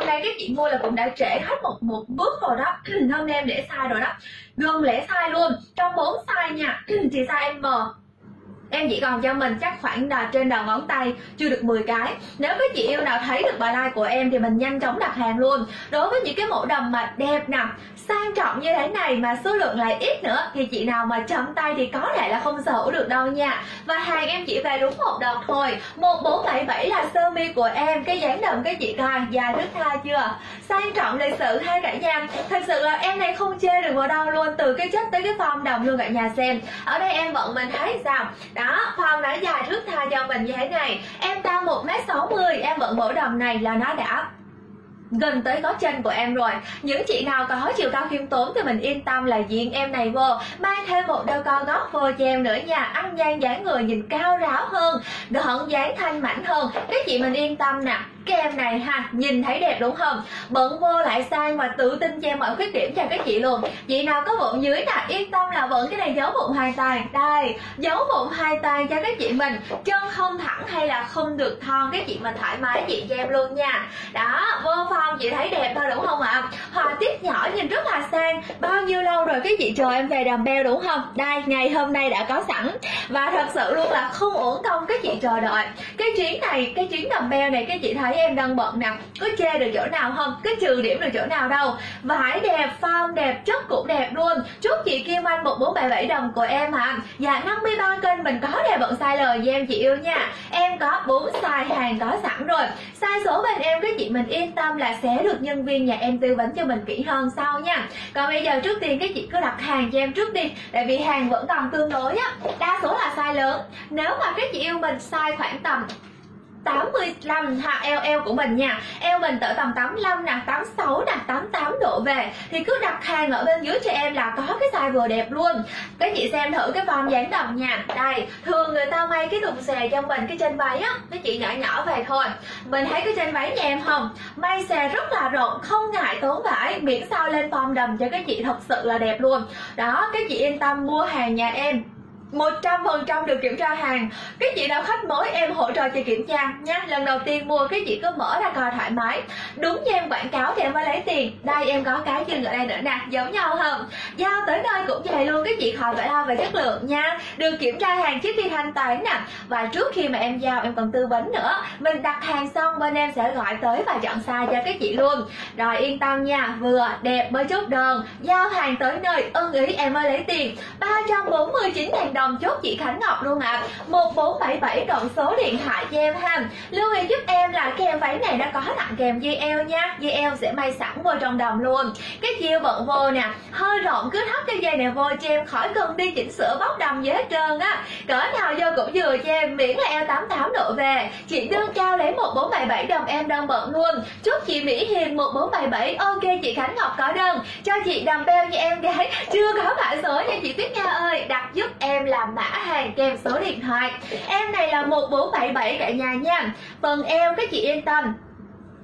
hôm nay các chị mua là cũng đã trễ hết một bước rồi đó. Hôm nay em để size rồi đó, gần lẽ size luôn. Trong 4 size nha thì size M em chỉ còn cho mình chắc khoảng là trên đầu ngón tay chưa được 10 cái. Nếu các chị yêu nào thấy được bài like của em thì mình nhanh chóng đặt hàng luôn. Đối với những cái mẫu đầm mà đẹp nè, sang trọng như thế này mà số lượng lại ít nữa thì chị nào mà chậm tay thì có thể là không sở hữu được đâu nha. Và hàng em chỉ về đúng một đợt thôi. 1477 là sơ mi của em, cái dáng đầm cái chị coi dài thước tha chưa, sang trọng lịch sự hai cả nhà. Thật sự là em này không chê được vào đâu luôn, từ cái chất tới cái form đầm luôn cả nhà xem. Ở đây em bận mình thấy sao đó, form đã dài thước tha cho mình như thế này. Em cao 1m60, em bận bộ đầm này là nó đã gần tới gót chân của em rồi. Những chị nào có chiều cao khiêm tốn thì mình yên tâm là diện em này vô, mang thêm một đeo cao gót vô cho em nữa nha. Ăn gian dáng người nhìn cao ráo hơn, gọn dáng thanh mảnh hơn. Các chị mình yên tâm nè, cái em này ha, nhìn thấy đẹp đúng không? Bận vô lại sang mà tự tin che mọi khuyết điểm cho các chị luôn. Chị nào có bụng dưới nè, yên tâm là vẫn cái này giấu bụng hai tay. Đây, giấu bụng hai tay cho các chị mình. Chân không thẳng hay là không được thon, các chị mình thoải mái chị cho em luôn nha. Đó, vô form chị thấy đẹp thôi đúng không ạ? Họa tiết nhỏ nhìn rất là sang. Bao nhiêu lâu rồi các chị chờ em về đầm beo đúng không? Đây, ngày hôm nay đã có sẵn. Và thật sự luôn là không uổng công các chị chờ đợi. Cái chuyến này, cái chuyến đầm beo này các chị thấy em đang bận nè, có chê được chỗ nào không, có trừ điểm được chỗ nào đâu. Vải đẹp, form đẹp, chất cũng đẹp luôn. Chúc chị Kim Anh 1477 đồng của em ạ. Dạ 53 kênh mình có đề bận size lời với em chị yêu nha. Em có 4 size, hàng có sẵn rồi. Size số bên em các chị mình yên tâm là sẽ được nhân viên nhà em tư vấn cho mình kỹ hơn sau nha. Còn bây giờ trước tiên các chị cứ đặt hàng cho em trước đi, tại vì hàng vẫn còn tương đối á, đa số là size lớn. Nếu mà các chị yêu mình size khoảng tầm 85 ha, LL của mình nha, eo mình tự tầm 85 nè, 86 nè, 88 độ về thì cứ đặt hàng ở bên dưới cho em là có cái size vừa đẹp luôn. Các chị xem thử cái form dáng đầm nha. Đây, thường người ta may cái thùng xè cho mình, cái chân váy á, mấy chị nhỏ nhỏ về thôi. Mình thấy cái chân váy nhà em không? May xè rất là rộng, không ngại tốn vải, miễn sao lên form đầm cho các chị thật sự là đẹp luôn. Đó, các chị yên tâm mua hàng nhà em 100% được kiểm tra hàng. Các chị nào khách mới em hỗ trợ chị kiểm tra nha. Lần đầu tiên mua các chị cứ mở ra coi thoải mái. Đúng như em quảng cáo thì em mới lấy tiền. Đây em có cái chân ở đây nữa nè, giống nhau không? Giao tới nơi cũng vậy luôn, các chị khỏi phải lo về chất lượng nha. Được kiểm tra hàng trước khi thanh toán nè. Và trước khi mà em giao em còn tư vấn nữa. Mình đặt hàng xong bên em sẽ gọi tới và chọn size cho các chị luôn. Rồi yên tâm nha, vừa đẹp mới chốt đơn, giao hàng tới nơi ưng ý em mới lấy tiền. 349.000 đồng chốt chị Khánh Ngọc luôn ạ. 1477 cộng số điện thoại cho em ha. Lưu ý giúp em là cái em váy này đã có tặng kèm dây eo nha. Dây eo sẽ may sẵn vô trong đầm luôn. Cái chiêu bận vô nè, hơi rộng cứ thắt cái dây này vô cho em, khỏi cần đi chỉnh sửa vóc đầm gì hết trơn á. Cỡ nào vô cũng vừa cho em, miễn là eo 88 độ về. Chị đương cao lấy 1477 đồng em đơn bận luôn. Chúc chị Mỹ Hiền 1477. Ok chị Khánh Ngọc có đơn cho chị đầm beo như em gái chưa có mã số nha chị Tuyết Nga ơi. Đặt giúp em là mã hàng kèm số điện thoại. Em này là 1477 cả nhà nha. Phần eo các chị yên tâm,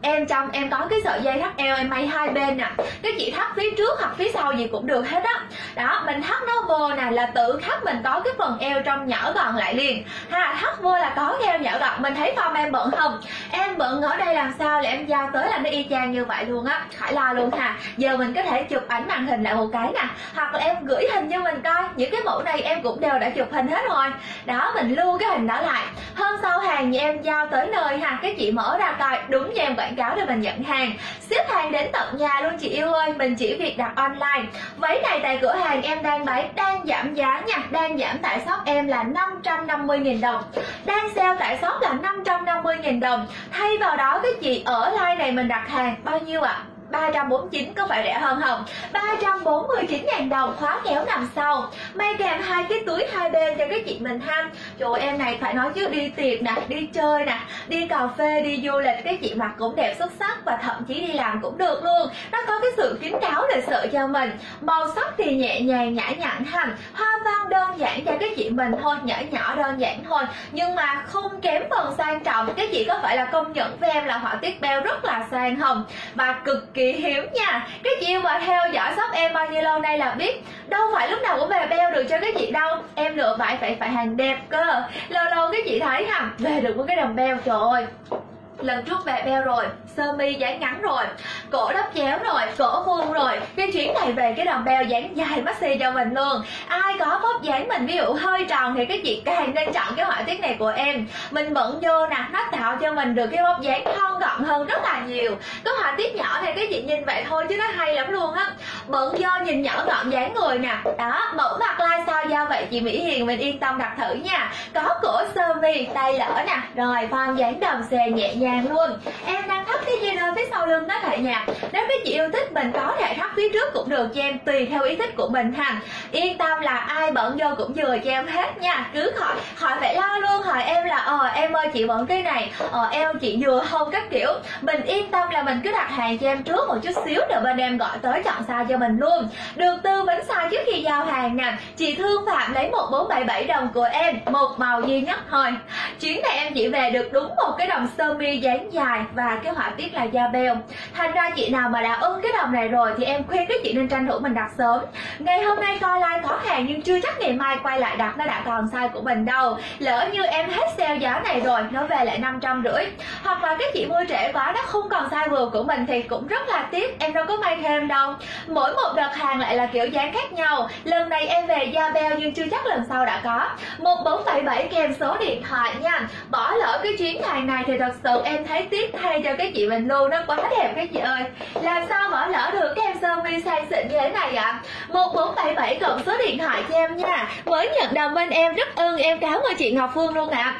em trong em có cái sợi dây thắt eo em may hai bên nè. Các chị thắt phía trước hoặc phía sau gì cũng được hết á. Đó, mình thắt nó vô nè là tự khắc mình có cái phần eo trong nhỏ gọn lại liền ha. Thắt vô là có eo nhỏ gọn. Mình thấy form em bận không? Em bận ở đây làm sao là em giao tới là nó y chang như vậy luôn á, khỏi lo luôn ha. Giờ mình có thể chụp ảnh màn hình lại một cái nè, hoặc là em gửi hình cho mình coi. Những cái mẫu này em cũng đều đã chụp hình hết rồi. Đó, mình lưu cái hình đó lại. Hôm sau hàng như em giao tới nơi ha, các chị mở ra coi đúng như em vậy cáo để mình nhận hàng, ship hàng đến tận nhà luôn chị yêu ơi. Mình chỉ việc đặt online. Váy này tại cửa hàng em đang bán đang giảm giá nha, đang giảm tại shop em là 550.000 đồng, đang sale tại shop là 550.000 đồng. Thay vào đó các chị ở line này mình đặt hàng bao nhiêu ạ? 349, có phải rẻ hơn không? 349.000 đồng, khóa kéo nằm sau, may kèm hai cái túi hai bên cho các chị mình ha. Trời ơi, em này phải nói chứ đi tiệc nè, đi chơi nè, đi cà phê, đi du lịch các chị mặc cũng đẹp xuất sắc, và thậm chí đi làm cũng được luôn. Nó có cái sự kín đáo lịch sự cho mình. Màu sắc thì nhẹ nhàng nhã nhặn ha. Hoa văn đơn giản cho các chị mình thôi, nhỏ nhỏ đơn giản thôi, nhưng mà không kém phần sang trọng. Các chị có phải là công nhận với em là họa tiết beo rất là sang không? Và cực kỳ hiếm nha. Các chị yêu mà theo dõi shop em bao nhiêu lâu nay là biết, đâu phải lúc nào cũng về beo được cho các chị đâu. Em lựa vải phải hàng đẹp cơ. Lâu lâu các chị thấy hả, về được một cái đầm beo trời ơi lần trước bà beo rồi, sơ mi dáng ngắn rồi, cổ đắp chéo rồi, cổ vuông rồi. Cái chuyến này về cái đòn beo dáng dài maxi cho mình luôn. Ai có vóc dáng mình ví dụ hơi tròn thì các chị càng nên chọn cái họa tiết này của em. Mình bận vô nè, nó tạo cho mình được cái vóc dáng thon gọn hơn rất là nhiều. Cái họa tiết nhỏ này các chị nhìn vậy thôi chứ nó hay lắm luôn á. Bận vô nhìn nhỏ gọn dáng người nè. Đó, mẫu mặt lifestyle do vậy chị Mỹ Hiền mình yên tâm đặt thử nha. Có cổ sơ mi tay lỡ nè, rồi form dáng đầm xè nhẹ nhàng luôn. Em đang thắt cái dây nơ phía sau lưng đó lại nha. Nếu các chị yêu thích mình có thể thắt phía trước cũng được cho em, tùy theo ý thích của mình ha. Yên tâm là ai bận vô cũng vừa cho em hết nha. Cứ khỏi phải lo luôn, hỏi em là em ơi chị bận cái này, eo chị vừa không các kiểu. Mình yên tâm là mình cứ đặt hàng cho em trước một chút xíu rồi bên em gọi tới chọn size cho mình luôn. Được tư vấn size trước khi giao hàng nè. Chị Thương Phạm lấy 1477 đồng của em, một màu duy nhất thôi. Chuyến này em chỉ về được đúng một cái đồng sơ mi dáng dài và cái họa tiết là da beo. Thành ra chị nào mà đã ưng cái đồng này rồi thì em khuyên các chị nên tranh thủ mình đặt sớm. Ngày hôm nay coi live có hàng nhưng chưa chắc ngày mai quay lại đặt nó đã còn size của mình đâu. Lỡ như em hết sale giá này rồi nó về lại 550, hoặc là các chị mua trễ quá nó không còn size vừa của mình thì cũng rất là tiếc, em đâu có may thêm đâu. Mỗi một đợt hàng lại là kiểu dáng khác nhau. Lần này em về da beo nhưng chưa chắc lần sau đã có. 1477 kèm số điện thoại nha. Bỏ lỡ cái chuyến hàng này thì thật sự em thấy tiếc thay cho các chị mình luôn, nó quá đẹp các chị ơi. Làm sao bỏ lỡ được cái em sơ mi sang xịn như thế này ạ? 1477 cộng số điện thoại cho em nha. Mới nhận đồng bên em rất ưng, em cảm ơn chị Ngọc Phương luôn ạ.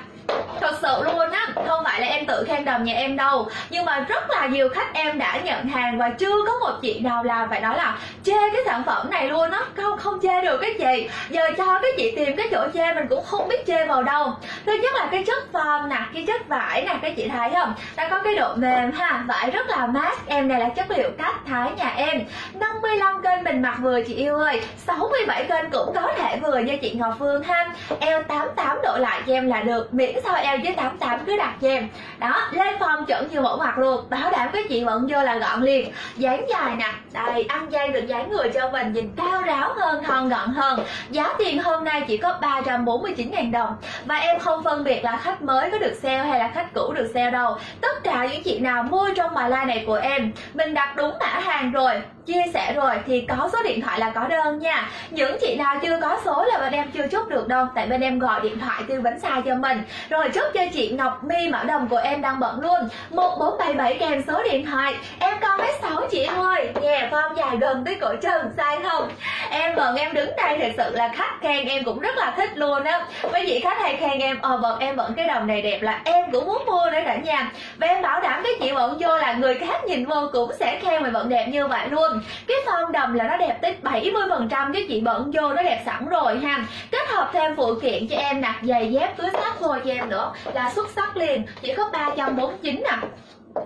Thật sự luôn á, không phải là em tự khen đồng nhà em đâu, nhưng mà rất là nhiều khách em đã nhận hàng và chưa có một chị nào là phải nói là chê cái sản phẩm này luôn á. Không chê được cái gì. Giờ cho cái chị tìm cái chỗ chê mình cũng không biết chê vào đâu. Thứ nhất là cái chất form nè, cái chất vải nè, các chị thấy không? Đã có cái độ mềm ha, vải rất là mát. Em này là chất liệu cách Thái nhà em. 55 kênh mình mặc vừa chị yêu ơi, 67 kênh cũng có thể vừa nha chị Ngọc Phương ha. Eo 88 độ lại cho em là được, miễn sao eo với 88 cứ đặt cho em. Đó, lên form chuẩn như mẫu mặt luôn, bảo đảm các chị bận vô là gọn liền. Dáng dài nè, đây ăn gian được dáng người cho mình, nhìn cao ráo hơn, thon gọn hơn. Giá tiền hôm nay chỉ có 349.000 đồng. Và em không phân biệt là khách mới có được sale hay là khách cũ được sale đâu. Tất cả những chị nào mua trong bài live này của em, mình đặt đúng mã hàng rồi, chia sẻ rồi thì có số điện thoại là có đơn nha. Những chị nào chưa có số là bên em chưa chốt được đâu, tại bên em gọi điện thoại tư vấn size cho mình. Rồi chốt cho chị Ngọc My, mã đồng của em đang bận luôn. 1477 kèm số điện thoại. Em con hết 6 chị em ơi, nghe form dài gần tới cổ chân, sai không? Em bận em đứng đây thật sự là khách khen em cũng rất là thích luôn á. Mấy chị khách hay khen em, bận em bận cái đồng này đẹp là em cũng muốn mua nữa cả nhà. Và em bảo đảm cái chị bận vô là người khác nhìn vô cũng sẽ khen mày bận đẹp như vậy luôn. Cái form đầm là nó đẹp tới 70%, cái chị bận vô nó đẹp sẵn rồi ha. Kết hợp thêm phụ kiện cho em nè, giày dép túi xách thôi cho em nữa là xuất sắc liền, chỉ có 349 nè.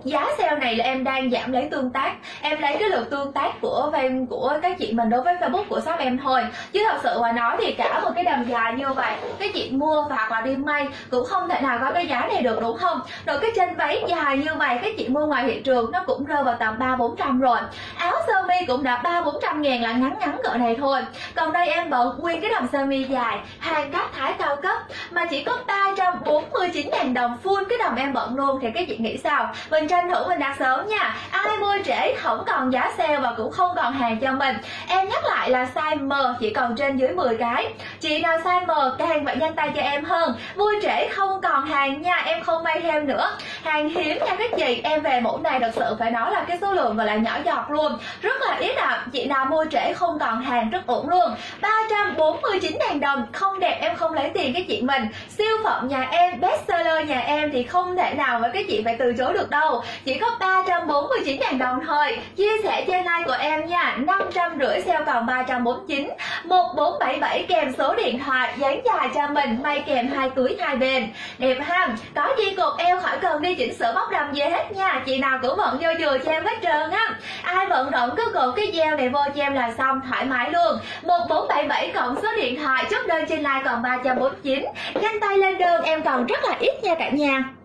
Giá sale này là em đang giảm lấy tương tác. Em lấy cái lượt tương tác của các chị mình đối với Facebook của shop em thôi. Chứ thật sự mà nói thì cả một cái đầm dài như vậy, cái chị mua hoặc là đi may cũng không thể nào có cái giá này được đúng không? Rồi cái chân váy dài như vậy, các chị mua ngoài thị trường nó cũng rơi vào tầm 300-400 rồi. Áo sơ mi cũng đã 300-400 ngàn là ngắn ngắn cỡ này thôi. Còn đây em bận nguyên cái đầm sơ mi dài hàng Cát Thái cao cấp mà chỉ có 349.000 đồng full cái đầm em bận luôn. Thì các chị nghĩ sao? Mình tranh thủ mình đặt sớm nha. Ai mua trễ không còn giá sale và cũng không còn hàng cho mình. Em nhắc lại là size M chỉ còn trên dưới 10 cái. Chị nào size M càng phải nhanh tay cho em hơn. Mua trễ không còn hàng nha, em không may thêm nữa. Hàng hiếm nha các chị. Em về mẫu này thật sự phải nói là cái số lượng và là nhỏ giọt luôn, rất là ít ạ. Chị nào mua trễ không còn hàng rất ổn luôn. 349.000 đồng, không đẹp em không lấy tiền các chị mình. Siêu phẩm nhà em, best seller nhà em thì không thể nào mà các chị phải từ chối được đâu. Chỉ có 349.000 đồng thôi. Chia sẻ trên like của em nha. 550 sale còn 349. 1477 kèm số điện thoại. Dán dài cho mình, may kèm hai túi hai bên. Đẹp ha. Có chi cột eo khỏi cần đi chỉnh sửa bóc đầm về hết nha. Chị nào cũng bận vô vừa cho em hết trơn á. Ai bận rộn cứ cột cái gel này vô cho em là xong, thoải mái luôn. 1477 cộng số điện thoại. Chốt đơn trên like còn 349. Nhanh tay lên đơn em còn rất là ít nha cả nhà.